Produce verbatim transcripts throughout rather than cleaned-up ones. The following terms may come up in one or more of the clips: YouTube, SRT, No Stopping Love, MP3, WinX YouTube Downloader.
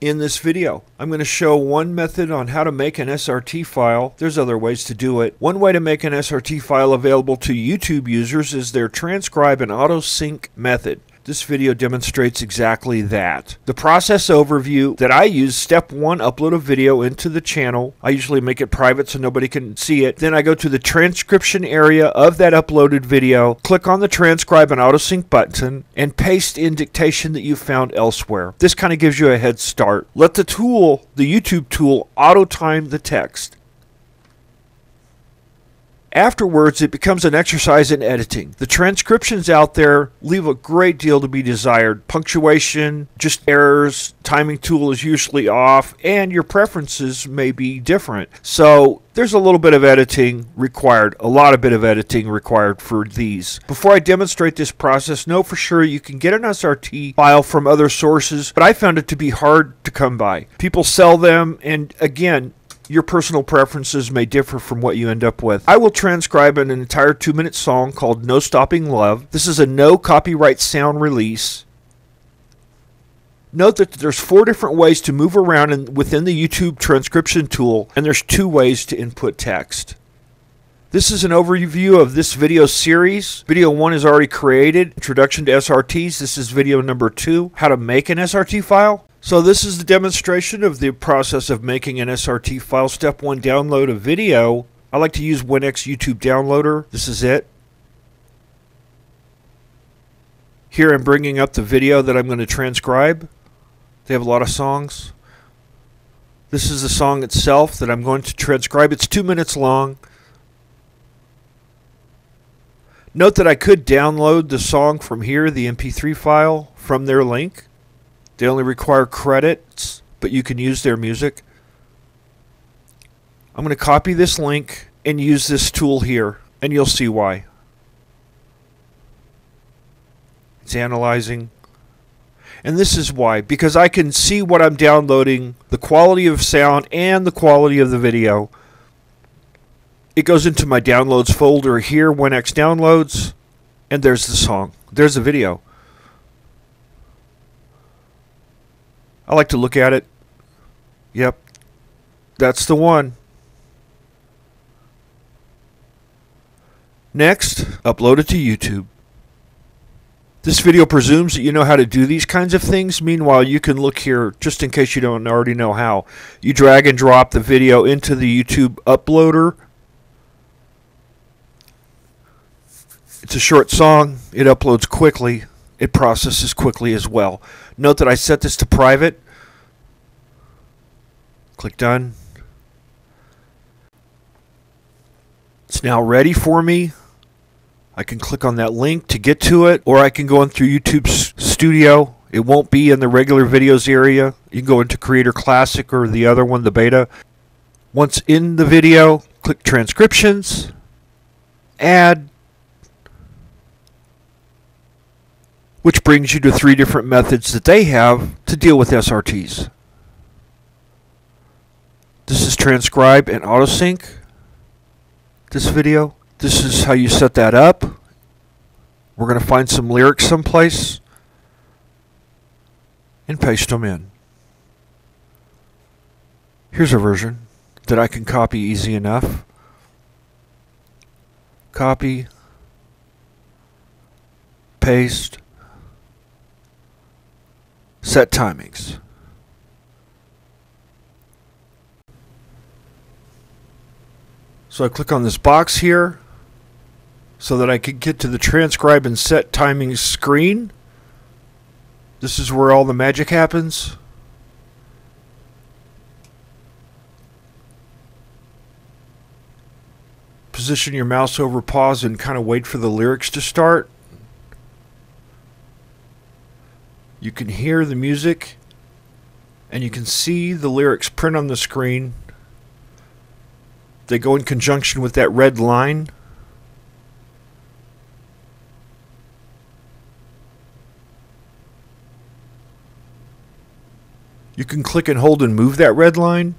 In this video, I'm going to show one method on how to make an S R T file. There's other ways to do it. One way to make an S R T file available to YouTube users is their transcribe and auto-sync method. This video demonstrates exactly that. The process overview that I use, step one, upload a video into the channel. I usually make it private so nobody can see it. Then I go to the transcription area of that uploaded video, click on the transcribe and auto-sync button, and paste in dictation that you found elsewhere. This kind of gives you a head start. Let the tool, the YouTube tool, auto-time the text. Afterwards, it becomes an exercise in editing. The transcriptions out there leave a great deal to be desired. Punctuation, just errors, timing tool is usually off, and your preferences may be different. So there's a little bit of editing required, a lot of bit of editing required for these. Before I demonstrate this process, know for sure you can get an S R T file from other sources, but I found it to be hard to come by. People sell them, and again, your personal preferences may differ from what you end up with. I will transcribe an entire two-minute song called No Stopping Love. This is a no copyright sound release. Note that there's four different ways to move around in, within the YouTube transcription tool, and there's two ways to input text. This is an overview of this video series. Video one is already created, Introduction to S R Ts. This is video number two, How to Make an S R T File. So this is the demonstration of the process of making an S R T file. Step one, download a video. I like to use WinX YouTube Downloader. This is it. Here I'm bringing up the video that I'm going to transcribe. They have a lot of songs. This is the song itself that I'm going to transcribe. It's two minutes long. Note that I could download the song from here, the M P three file, from their link. They only require credits, but you can use their music. I'm going to copy this link and use this tool here, and you'll see why. It's analyzing. And this is why, because I can see what I'm downloading, the quality of sound and the quality of the video. It goes into my downloads folder here, WinX Downloads, and there's the song. There's the video. I like to look at it. Yep, that's the one. Next, upload it to YouTube. This video presumes that you know how to do these kinds of things. Meanwhile, you can look here just in case you don't already know how. You drag and drop the video into the YouTube uploader. It's a short song. It uploads quickly. It processes quickly as well. Note that I set this to private. Click done. It's now ready for me. I can click on that link to get to it, or I can go in through YouTube Studio. It won't be in the regular videos area. You can go into Creator Classic or the other one, the beta. Once in the video, click transcriptions, add, which brings you to three different methods that they have to deal with S R Ts. This is transcribe and auto-sync. This video. This is how you set that up. We're going to find some lyrics someplace and paste them in. Here's a version that I can copy easy enough. Copy. Paste. Set timings. So I click on this box here so that I could get to the transcribe and set timings screen. This is where all the magic happens. Position your mouse over pause and kind of wait for the lyrics to start. You can hear the music, and you can see the lyrics print on the screen. They go in conjunction with that red line. You can click and hold and move that red line.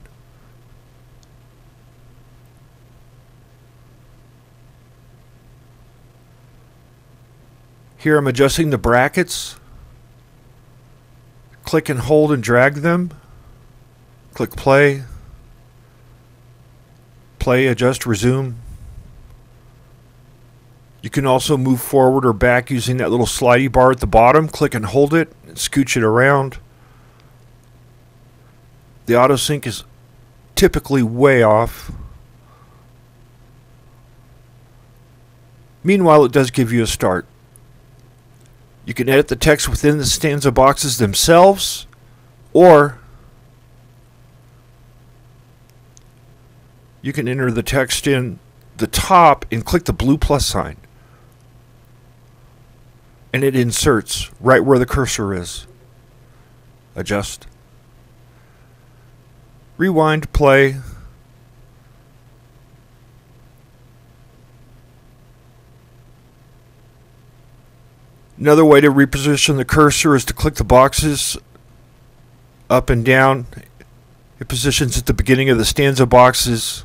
Here I'm adjusting the brackets. Click and hold and drag them. Click play. Play, adjust, resume. You can also move forward or back using that little slidey bar at the bottom. Click and hold it and scooch it around. The auto sync is typically way off. Meanwhile, it does give you a start. You can edit the text within the stanza boxes themselves, or you can enter the text in the top and click the blue plus sign, and it inserts right where the cursor is. Adjust. Rewind, play. Another way to reposition the cursor is to click the boxes up and down. It positions at the beginning of the stanza boxes,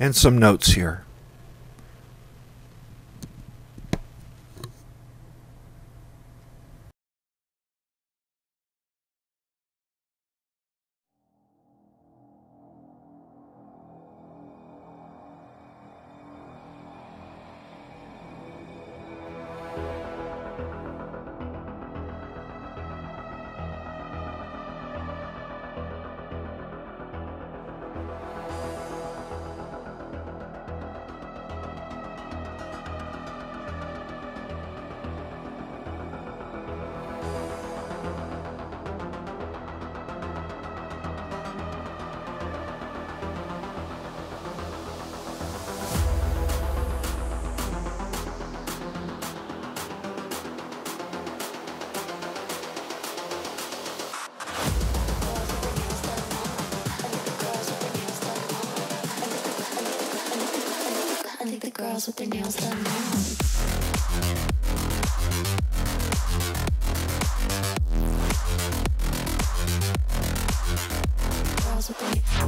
and some notes here. Girls with their nails done now. Girls with their nails done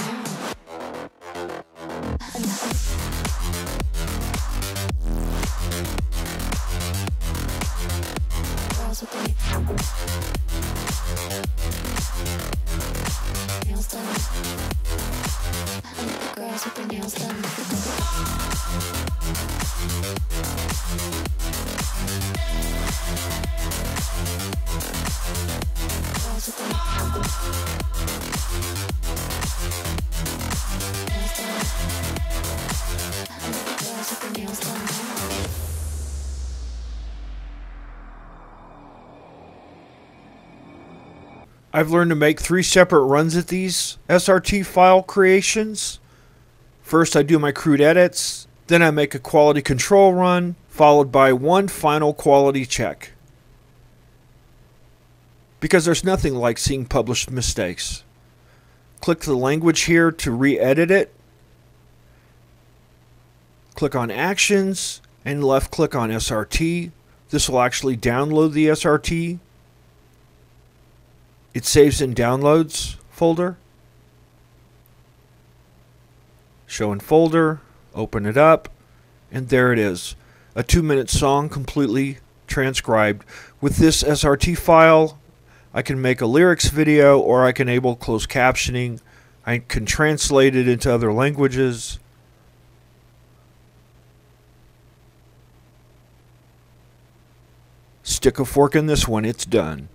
now. I've learned to make three separate runs at these S R T file creations. First, I do my crude edits, then I make a quality control run, followed by one final quality check. Because there's nothing like seeing published mistakes. Click the language here to re-edit it. Click on Actions and left-click on S R T. This will actually download the S R T. It saves in downloads folder. Show in folder, open it up, and there it is. A two-minute song completely transcribed. With this S R T file, I can make a lyrics video, or I can enable closed captioning. I can translate it into other languages. Stick a fork in this one, it's done.